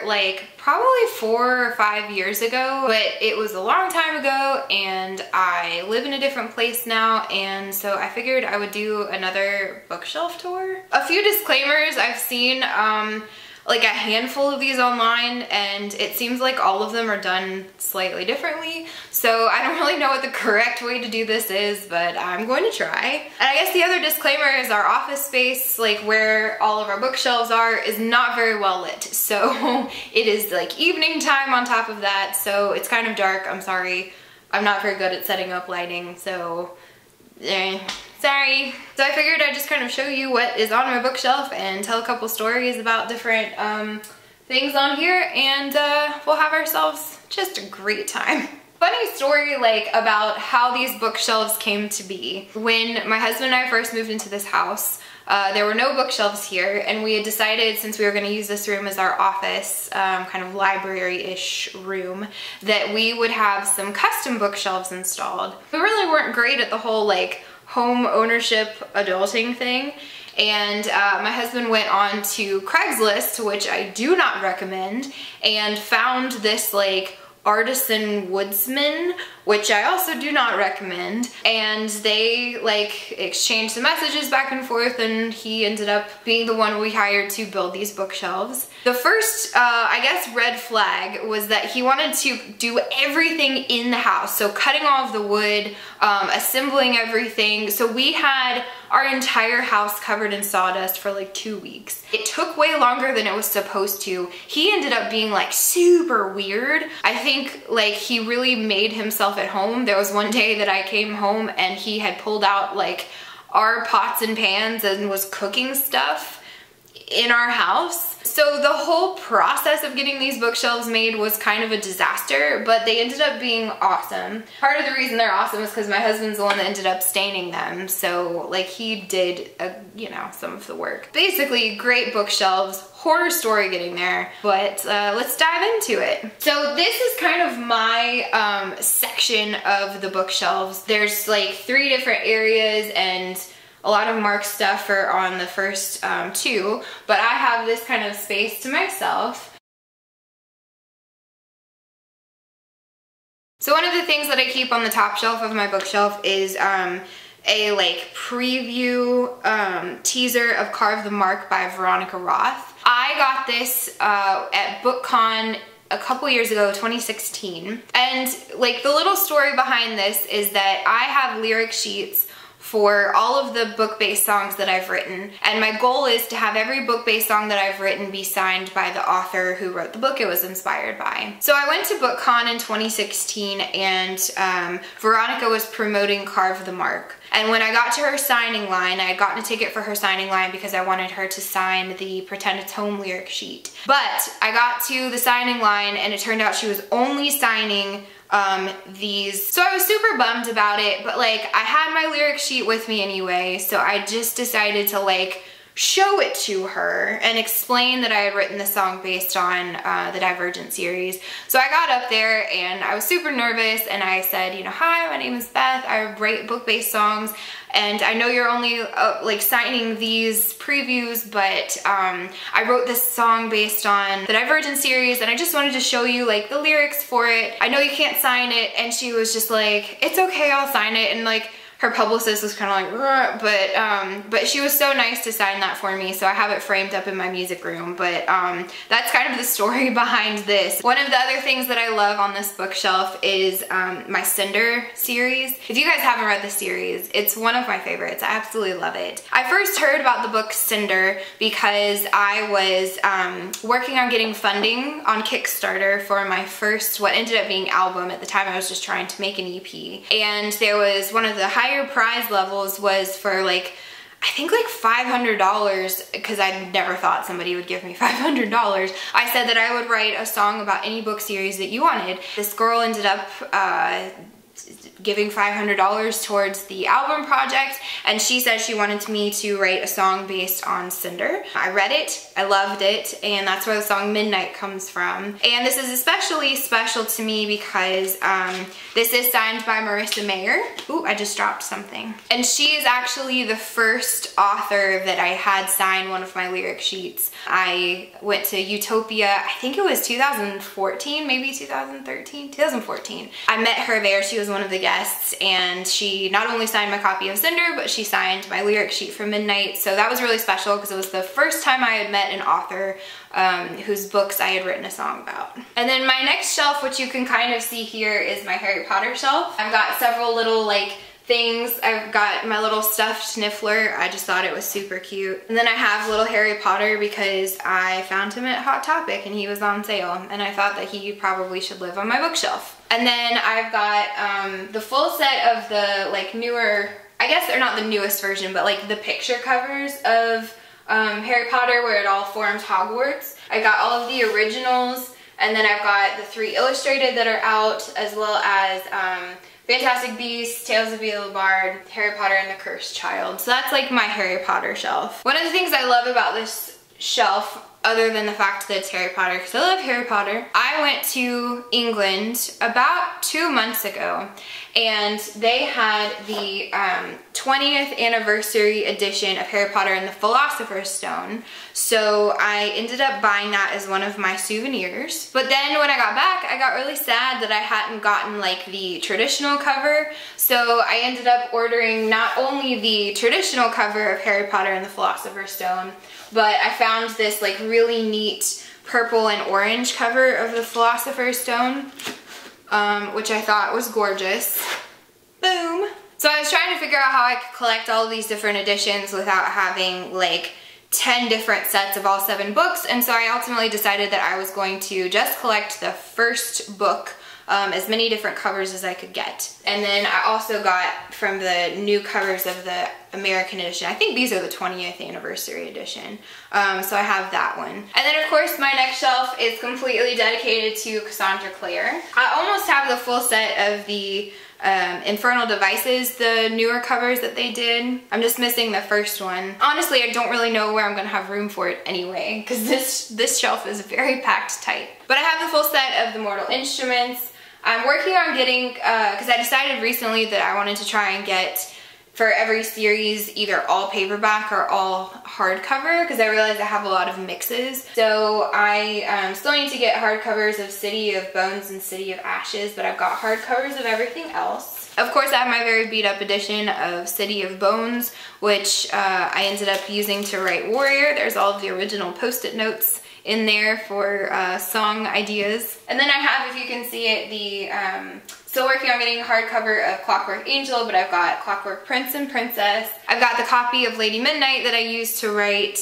Twitter like probably 4 or 5 years ago, but it was a long time ago and I live in a different place now, and so I figured I would do another bookshelf tour. A few disclaimers. I've seen like a handful of these online, and it seems like all of them are done slightly differently, so I don't really know what the correct way to do this is, but I'm going to try. And I guess the other disclaimer is our office space, like where all of our bookshelves are, is not very well lit, so it is like evening time on top of that, so it's kind of dark. I'm sorry, I'm not very good at setting up lighting, so sorry. So I figured I'd just kind of show you what is on my bookshelf and tell a couple stories about different things on here, and we'll have ourselves just a great time. Funny story like about how these bookshelves came to be. When my husband and I first moved into this house, there were no bookshelves here, and we had decided, since we were going to use this room as our office, kind of library-ish room, that we would have some custom bookshelves installed. We really weren't great at the whole like home ownership adulting thing, and my husband went on to Craigslist, which I do not recommend, and found this like artisan woodsman, which I also do not recommend, and they like exchanged some messages back and forth, and he ended up being the one we hired to build these bookshelves. The first I guess red flag was that he wanted to do everything in the house, so cutting all of the wood, assembling everything, so we had our entire house covered in sawdust for like 2 weeks. It took way longer than it was supposed to. He ended up being like super weird. I think like he really made himself at home. There was one day that I came home and he had pulled out like our pots and pans and was cooking stuff in our house. So the whole process of getting these bookshelves made was kind of a disaster, but they ended up being awesome. Part of the reason they're awesome is because my husband's the one that ended up staining them, so like he did, you know, some of the work. Basically, great bookshelves, horror story getting there, but let's dive into it. So this is kind of my section of the bookshelves. There's like 3 different areas, and a lot of Mark's stuff are on the first 2, but I have this kind of space to myself. So one of the things that I keep on the top shelf of my bookshelf is a like preview teaser of Carve the Mark by Veronica Roth. I got this at BookCon a couple years ago, 2016. And like the little story behind this is that I have lyric sheets for all of the book-based songs that I've written, and my goal is to have every book-based song that I've written be signed by the author who wrote the book it was inspired by. So I went to BookCon in 2016, and Veronica was promoting Carve the Mark. And when I got to her signing line, I had gotten a ticket for her signing line because I wanted her to sign the Pretend It's Home lyric sheet. But I got to the signing line and it turned out she was only signing these. So I was super bummed about it, but like I had my lyric sheet with me anyway, so I just decided to like show it to her and explain that I had written the song based on the Divergent series. So I got up there and I was super nervous, and I said, you know, hi, my name is Beth, I write book-based songs, and I know you're only like signing these previews, but I wrote this song based on the Divergent series, and I just wanted to show you like the lyrics for it. I know you can't sign it. And she was just like, it's okay, I'll sign it. And like her publicist was kind of like, but she was so nice to sign that for me, so I have it framed up in my music room. But that's kind of the story behind this. One of the other things that I love on this bookshelf is my Cinder series. If you guys haven't read the series, it's one of my favorites. I absolutely love it. I first heard about the book Cinder because I was working on getting funding on Kickstarter for my first, what ended up being album. At the time I was just trying to make an EP, and there was one of the higher prize levels was for like, I think like $500, because I never thought somebody would give me $500. I said that I would write a song about any book series that you wanted. This girl ended up giving $500 towards the album project, and she said she wanted me to write a song based on Cinder. I read it, I loved it, and that's where the song Midnight comes from. And this is especially special to me because this is signed by Marissa Mayer. Ooh, I just dropped something. And she is actually the first author that I had sign one of my lyric sheets. I went to Utopia, I think it was 2014, maybe 2013, 2014. I met her there, she was one of the guests, and she not only signed my copy of Cinder, but she signed my lyric sheet for Midnight. So that was really special because it was the first time I had met an author whose books I had written a song about. And then my next shelf, which you can kind of see here, is my Harry Potter shelf. I've got several little like things. I've got my little stuffed Sniffler. I just thought it was super cute. And then I have little Harry Potter because I found him at Hot Topic and he was on sale, and I thought that he probably should live on my bookshelf. And then I've got the full set of the like newer, I guess they're not the newest version, but like the picture covers of Harry Potter where it all forms Hogwarts. I got all of the originals, and then I've got the 3 illustrated that are out, as well as Fantastic Beasts, Tales of Beedle the Bard, Harry Potter and the Cursed Child. So that's like my Harry Potter shelf. One of the things I love about this shelf, other than the fact that it's Harry Potter, because I love Harry Potter, I went to England about 2 months ago, and they had the 20th anniversary edition of Harry Potter and the Philosopher's Stone. So I ended up buying that as one of my souvenirs. But then when I got back, I got really sad that I hadn't gotten like the traditional cover. So I ended up ordering not only the traditional cover of Harry Potter and the Philosopher's Stone, but I found this like really neat purple and orange cover of the Philosopher's Stone, which I thought was gorgeous. Boom! So I was trying to figure out how I could collect all these different editions without having like 10 different sets of all 7 books, and so I ultimately decided that I was going to just collect the first book, as many different covers as I could get. And then I also got from the new covers of the American edition. I think these are the 20th anniversary edition. So I have that one. And then of course my next shelf is completely dedicated to Cassandra Clare. I almost have the full set of the Infernal Devices, the newer covers that they did. I'm just missing the first one. Honestly, I don't really know where I'm gonna have room for it anyway, because this shelf is very packed tight. But I have the full set of the Mortal Instruments. I'm working on getting, because I decided recently that I wanted to try and get for every series either all paperback or all hardcover, because I realized I have a lot of mixes. So I still need to get hardcovers of City of Bones and City of Ashes, but I've got hardcovers of everything else. Of course, I have my very beat up edition of City of Bones, which I ended up using to write Warrior. There's all of the original post-it notes in there for song ideas. And then I have, if you can see it, the still working on getting a hardcover of Clockwork Angel, but I've got Clockwork Prince and Princess. I've got the copy of Lady Midnight that I used to write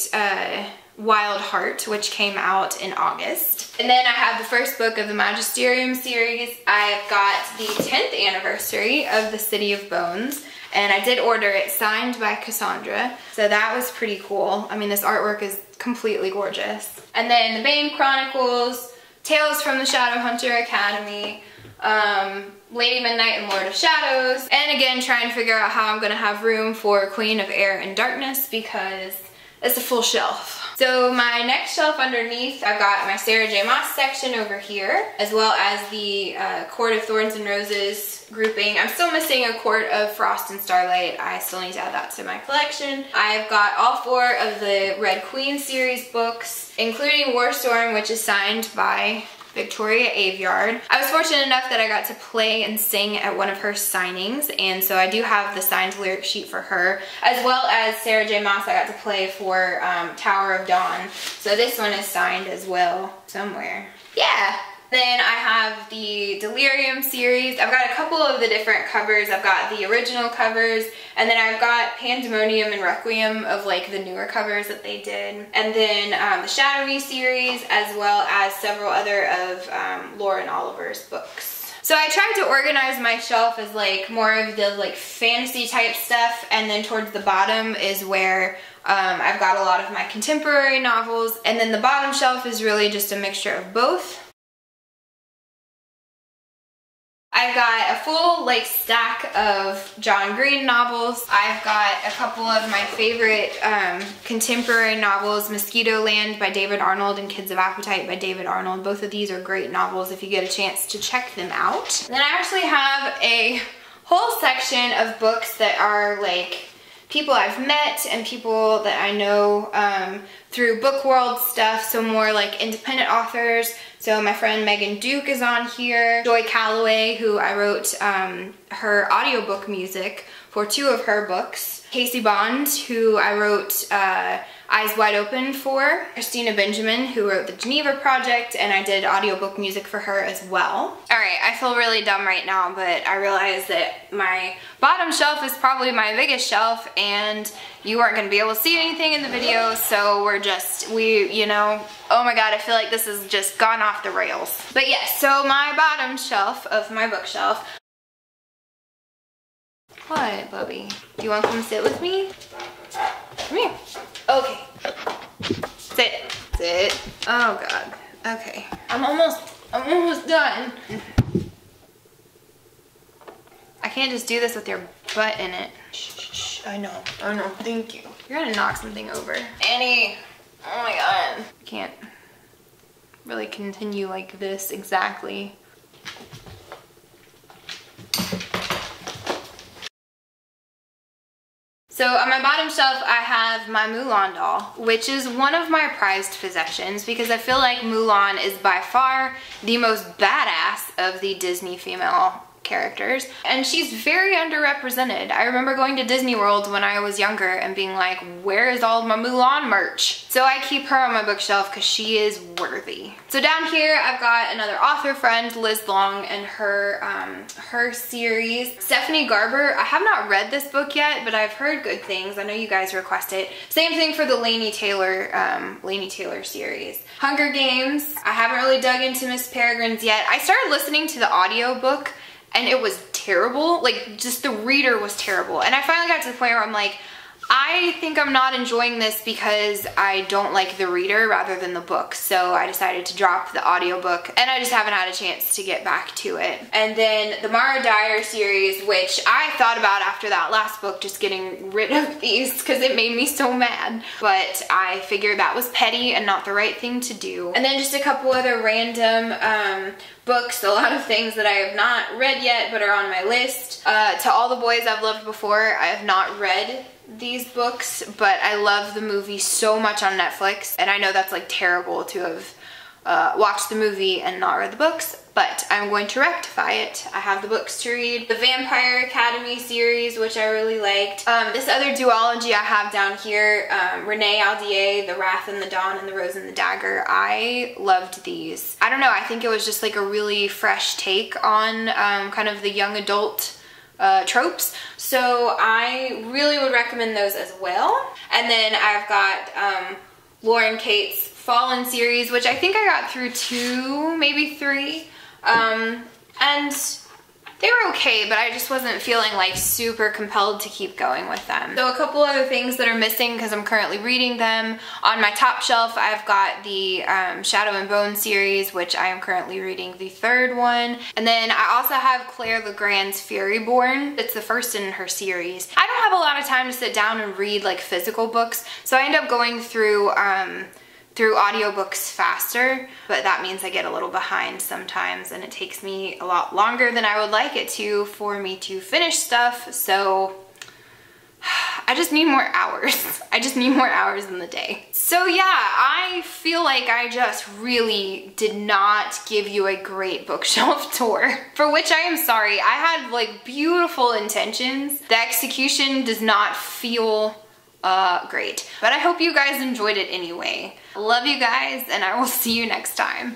Wild Heart, which came out in August. And then I have the first book of the Magisterium series. I've got the 10th anniversary of the City of Bones, and I did order it signed by Cassandra, so that was pretty cool. I mean, this artwork is completely gorgeous. And then the Bane Chronicles, Tales from the Shadowhunter Academy, Lady Midnight and Lord of Shadows, and again trying to figure out how I'm gonna have room for Queen of Air and Darkness, because it's a full shelf. So my next shelf underneath, I've got my Sarah J Maas section over here, as well as the Court of Thorns and Roses grouping. I'm still missing a Court of Frost and Starlight. I still need to add that to my collection. I've got all 4 of the Red Queen series books, including Warstorm, which is signed by Victoria Aveyard. I was fortunate enough that I got to play and sing at one of her signings, and so I do have the signed lyric sheet for her, as well as Sarah J Maas. I got to play for Tower of Dawn, so this one is signed as well somewhere. Yeah! Then I have the Delirium series. I've got a couple of the different covers. I've got the original covers, and then I've got Pandemonium and Requiem of like the newer covers that they did. And then the Shadowy series, as well as several other of Lauren Oliver's books. So I tried to organize my shelf as like more of the like fantasy type stuff, and then towards the bottom is where I've got a lot of my contemporary novels, and then the bottom shelf is really just a mixture of both. I've got a full like stack of John Green novels. I've got a couple of my favorite contemporary novels, Mosquito Land by David Arnold and Kids of Appetite by David Arnold. Both of these are great novels if you get a chance to check them out. And then I actually have a whole section of books that are like people I've met and people that I know through book world stuff, so more like independent authors. So my friend Megan Duke is on here, Joy Calloway, who I wrote her audiobook music for two of her books, Casey Bond, who I wrote Eyes Wide Open for, Christina Benjamin, who wrote The Geneva Project, and I did audiobook music for her as well. Alright, I feel really dumb right now, but I realize that my bottom shelf is probably my biggest shelf, and you aren't going to be able to see anything in the video, so we're just, you know, oh my god, I feel like this has just gone off the rails. But yes, so my bottom shelf of my bookshelf. What, Bubby? Do you want to come sit with me? Come here. Okay. Sit. Sit. Oh god. Okay. I'm almost done. I can't just do this with your butt in it. Shh, shh, I know, thank you. You're gonna knock something over. Annie, oh my god. Can't really continue like this exactly. So on my bottom shelf I have my Mulan doll, which is one of my prized possessions because I feel like Mulan is by far the most badass of the Disney female characters, and she's very underrepresented. I remember going to Disney World when I was younger and being like, where is all my Mulan merch? So I keep her on my bookshelf because she is worthy. So down here I've got another author friend, Liz Long, and her series, Stephanie Garber. I have not read this book yet, but I've heard good things. I know you guys request it. Same thing for the Lainey Taylor series. Hunger Games. I haven't really dug into Miss Peregrine's yet. I started listening to the audiobook and it was terrible, like just the reader was terrible. And I finally got to the point where I'm like, I think I'm not enjoying this because I don't like the reader rather than the book. So I decided to drop the audiobook, and I just haven't had a chance to get back to it. And then the Mara Dyer series, which I thought about after that last book, just getting rid of these because it made me so mad. But I figured that was petty and not the right thing to do. And then just a couple other random books, a lot of things that I have not read yet but are on my list. To All the Boys I've Loved Before, I have not read these books, but I love the movie so much on Netflix, and I know that's like terrible to have watched the movie and not read the books, but I'm going to rectify it. I have the books to read. The Vampire Academy series, which I really liked. This other duology I have down here, Renee Aldier, The Wrath and the Dawn and The Rose and the Dagger. I loved these. I don't know, I think it was just like a really fresh take on kind of the young adult tropes, so I really would recommend those as well. And then I've got Lauren Cate's Fallen series, which I think I got through two, maybe three, and they were okay, but I just wasn't feeling like super compelled to keep going with them. So a couple other things that are missing because I'm currently reading them. On my top shelf, I've got the Shadow and Bone series, which I am currently reading the third one. And then I also have Claire LeGrand's Fairyborn. It's the first in her series. I don't have a lot of time to sit down and read like physical books, so I end up going through through audiobooks faster, but that means I get a little behind sometimes, and it takes me a lot longer than I would like it to for me to finish stuff, so I just need more hours. I just need more hours in the day. So yeah, I feel like I just really did not give you a great bookshelf tour, for which I am sorry. I had like beautiful intentions. The execution does not feel great, but I hope you guys enjoyed it anyway. Love you guys, and I will see you next time.